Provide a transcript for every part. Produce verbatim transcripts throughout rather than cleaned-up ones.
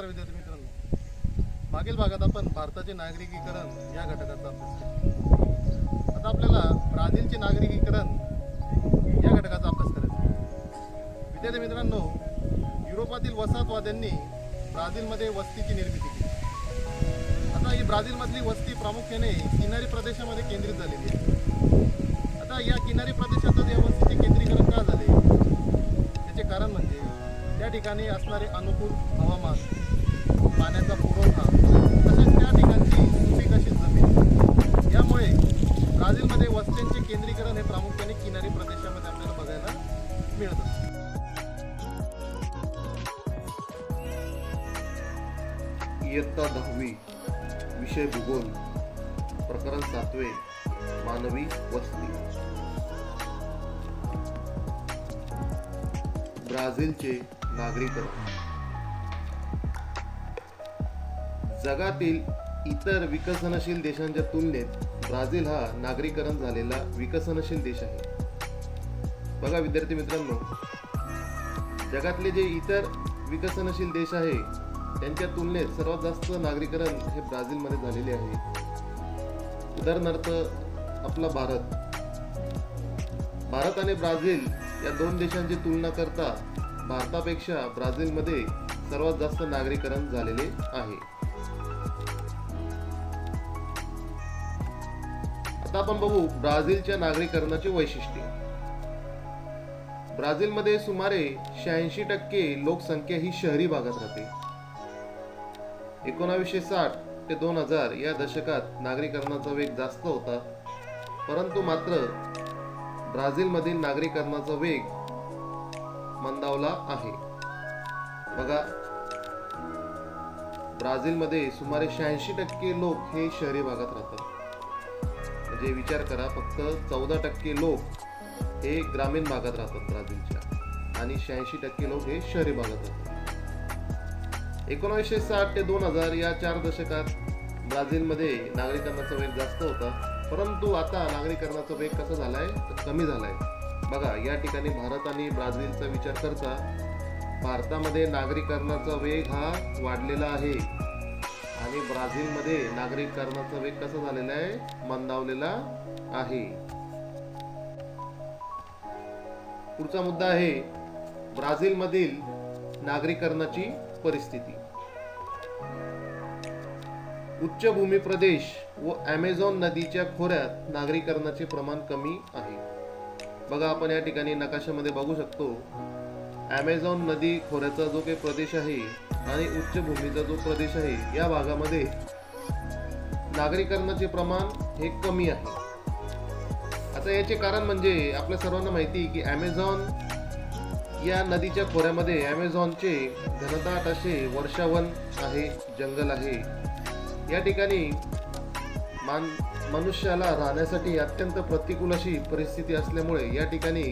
नमस्कार विद्यार्थी मित्रांनो, मागील भागात आपण भारताचे नागरिकीकरण या घटकाचा अभ्यास केला। आता आपल्याला ब्राझीलचे नागरिकीकरण या घटकाचा अभ्यास करायचा आहे। विद्यार्थी मित्रांनो, युरोपातील वसाहतवाद्यांनी ब्राझीलमध्ये वस्तीची निर्मिती केली। आता ही ब्राझीलमधली वस्ती प्रामुख्याने किनारी प्रदेशामध्ये केंद्रित झालेली आहे। आता या किनारी प्रदेशातच या वस्तीचे केंद्रीकरण का झाले त्याचे कारण म्हणजे त्या ठिकाणी असणारे अनुकूल हवामान, पाण्याचा पुरवठा, तसेच त्या ठिकाणची सुपीक अशी जमीन, यामुळे ब्राझीलमध्ये वस्त्यांचे केंद्रीकरण हे प्रामुख्याने किनारी प्रदेशामध्ये आपल्याला बघायला मिळत असते। इयत्ता दहावी, विषय भूगोल, प्रकरण सातवे, मानवी वस्ती। ब्राझीलचे नागरीकरण। जगातील इतर विकसनशील देशांच्या तुलनेत ब्राझील हा नागरीकरण झालेला विकसनशील देश आहे। बघा विद्यार्थी मित्रांनो, जगातले जे इतर विकसनशील देश आहे त्यांच्या तुलनेत सर्वात जास्त नागरीकरण हे ब्राझीलमध्ये झालेले आहे। उदाहरणार्थ आपला भारत भारत आणि ब्राझील या दोन देशांची तुलना करता भारतापेक्षा ब्राझीलमध्ये सर्वात जास्त नागरीकरण झालेले आहे। आता आपण बघू ब्राझीलच्या नागरीकरणाचे वैशिष्ट्ये। ब्राझीलमध्ये सुमारे शहाऐंशी टक्के लोकसंख्या ही शहरी भागात राहते। एकोणावीसशे साठ ते दोन हजार या दशकात नागरीकरणाचा वेग जास्त होता, परंतु मात्र ब्राझीलमधील नागरीकरणाचा वेग मंदावला आहे। बघा, ब्राझीलमध्ये सुमारे शहाऐंशी टक्के लोक हे शहरी भागात राहतात, म्हणजे विचार करा फक्त चौदा टक्के लोक हे ग्रामीण भागात राहतात ब्राझीलच्या, आणि शहाऐंशी टक्के लोक हे शहरी भागात राहतात। एकोणीसशे साठ ते दोन हजार या चार दशकात ब्राझीलमध्ये नागरीकरणाचा वेग जास्त होता, परंतु आता नागरीकरणाचा वेग कसा झालाय तर कमी झालाय। बघा, या ठिकाणी भारत आणि ब्राझीलचा विचार करता भारतामध्ये नागरीकरणाचा वेग हा वाढलेला आहे आणि ब्राझीलमध्ये नागरीकरणाचा वेग कसा झालेला आहे, मंदावलेला आहे। पुढचा मुद्दा आहे ब्राझीलमधील नागरीकरणाची परिस्थिती। उच्चभूमी प्रदेश व ॲमेझॉन नदीच्या खोऱ्यात नागरीकरणाचे प्रमाण कमी आहे। बघा, आपण या ठिकाणी नकाशामध्ये बघू शकतो ॲमेझॉन नदी खोऱ्याचा जो काही प्रदेश आहे आणि उच्चभूमीचा जो प्रदेश आहे या भागामध्ये नागरीकरणाचे प्रमाण हे कमी आहे। आता याचे कारण म्हणजे आपल्या सर्वांना माहिती की ॲमेझॉन या नदीच्या खोऱ्यामध्ये ॲमेझॉनचे घनदाट असे वर्षावन आहे, जंगल आहे। या ठिकाणी मान मनुष्याला राहण्यासाठी अत्यंत प्रतिकूल अशी परिस्थिती असल्यामुळे या ठिकाणी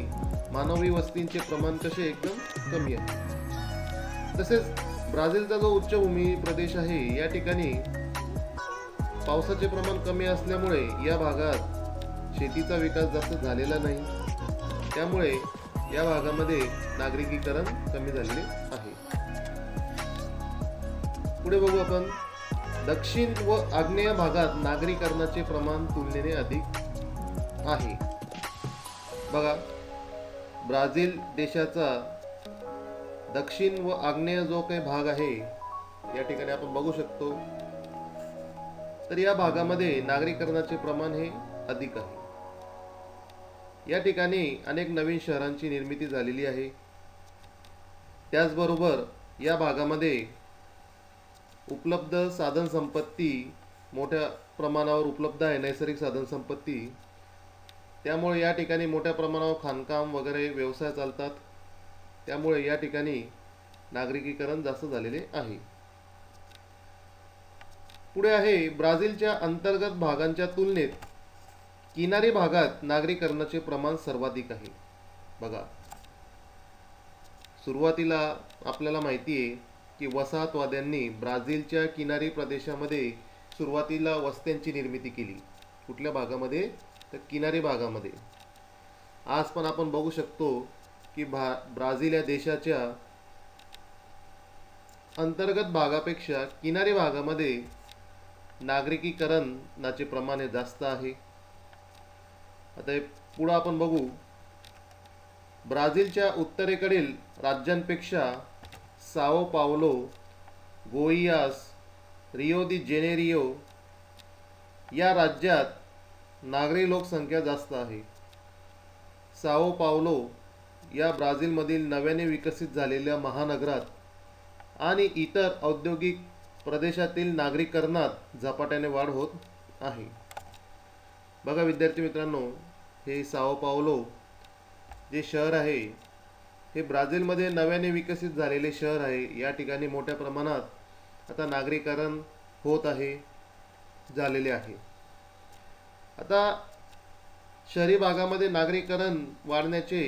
मानवी वस्तींचे प्रमाण कसे एकदम कमी आहे। तसेच ब्राझीलचा जो उच्चभूमी प्रदेश आहे या ठिकाणी पावसाचे प्रमाण कमी असल्यामुळे या भागात शेतीचा विकास जास्त झालेला नाही, त्यामुळे या भागामध्ये नागरिकीकरण कमी झालेले आहे। पुढे बघू आपण दक्षिण व आग्नेय भागात नागरीकरणाचे प्रमाण तुलनेने अधिक आहे। बघा, ब्राझील देशाचा दक्षिण व आग्नेय जो काही भाग आहे या ठिकाणी आपण बघू शकतो, तर या भागामध्ये नागरीकरणाचे प्रमाण हे अधिक आहे। या ठिकाणी अनेक नवीन शहरांची निर्मिती झालेली आहे। त्याचबरोबर या भागामध्ये उपलब्ध साधन संपत्ती मोठ्या प्रमाणावर उपलब्ध आहे, नैसर्गिक साधन संपत्ती, त्यामुळे या ठिकाणी मोठ्या प्रमाणावर खाणकाम वगैरे व्यवसाय चालतात, त्यामुळे या ठिकाणी नागरिकीकरण जास्त झालेले आहे। पुढे आहे ब्राझीलच्या अंतर्गत भागांच्या तुलनेत किनारी भागात नागरिकीकरणाचे प्रमाण सर्वाधिक आहे। बघा, सुरुवातीला आपल्याला माहिती आहे की वसाहतवाद्यांनी ब्राझीलच्या किनारी प्रदेशामध्ये सुरुवातीला वस्त्यांची निर्मिती केली। कुठल्या भागामध्ये तर किनारी भागामध्ये। आज पण आपण बघू शकतो की भा ब्राझील या देशाच्या अंतर्गत भागापेक्षा किनारी भागामध्ये नागरिकीकरणाचे प्रमाण हे जास्त आहे। आता हे पुढे आपण बघू। ब्राझीलच्या उत्तरेकडील राज्यांपेक्षा Sao Paulo, Goias, Rio de Janeiro या राज्यात नागरी लोकसंख्या जास्त आहे। साओ पाउलो या ब्राझीलमधील नव्याने विकसित झालेल्या महानगरात आणि इतर औद्योगिक प्रदेशातील नागरीकरणात झपाट्याने वाढ होत आहे। बघा विद्यार्थी मित्रांनो, हे साओ पाउलो जे शहर आहे हे ब्राझीलमध्ये नव्याने विकसित झालेले शहर आहे। या ठिकाणी मोठ्या प्रमाणात आता नागरीकरण होत आहे झालेले आहे। आता शहरी भागामध्ये नागरीकरण वाढण्याचे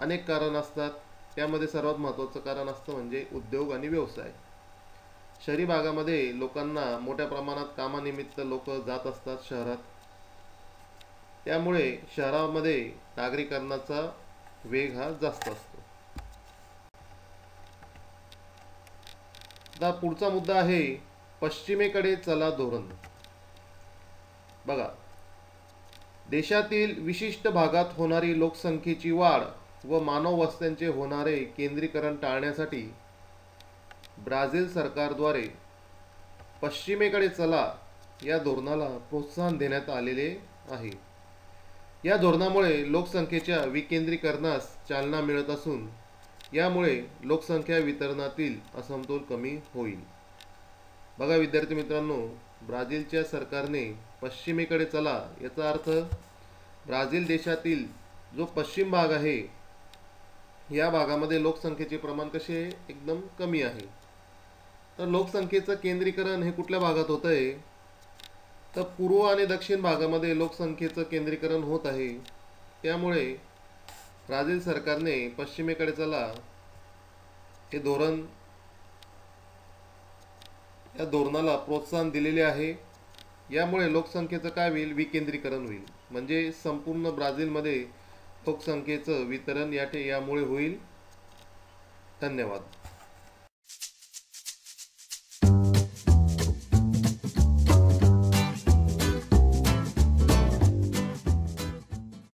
अनेक कारण असतात। त्यामध्ये सर्वात महत्त्वाचं कारण असतं म्हणजे उद्योग आणि व्यवसाय। शहरी भागामध्ये लोकांना मोठ्या प्रमाणात कामानिमित्त लोक जात असतात शहरात, त्यामुळे शहरामध्ये नागरीकरणाचा वेग हा जास्त असतो। आता पुढचा मुद्दा आहे पश्चिमेकडे चला धोरण। बघा, देशातील विशिष्ट भागात होणारी लोकसंख्येची वाढ व मानव वस्त्यांचे होणारे केंद्रीकरण टाळण्यासाठी ब्राझील सरकारद्वारे पश्चिमेकडे चला या धोरणाला प्रोत्साहन देण्यात आलेले आहे। या धोरणामुळे लोकसंख्येच्या विकेंद्रीकरणास चालना मिळत असून यामुळे लोकसंख्या वितरणातील असमतोल कमी होईल। बघा विद्यार्थी मित्रांनो, ब्राझीलच्या सरकारने पश्चिमेकडे चला याचा अर्थ ब्राझील देशातील जो पश्चिम भाग आहे या भागामध्ये लोकसंख्येचे प्रमाण कसे एकदम कमी आहे। तर लोकसंख्येचं केंद्रीकरण हे कुठल्या भागात होतं आहे, तर पूर्व आणि दक्षिण भागामध्ये लोकसंख्येचं केंद्रीकरण होत आहे। त्यामुळे ब्राझील सरकारने पश्चिमेकडे चला हे धोरण या धोरणाला प्रोत्साहन दिलेले आहे। यामुळे लोकसंख्येचं काय होईल, विकेंद्रीकरण होईल, म्हणजे संपूर्ण ब्राझीलमध्ये लोकसंख्येचं वितरण याठे यामुळे होईल। धन्यवाद।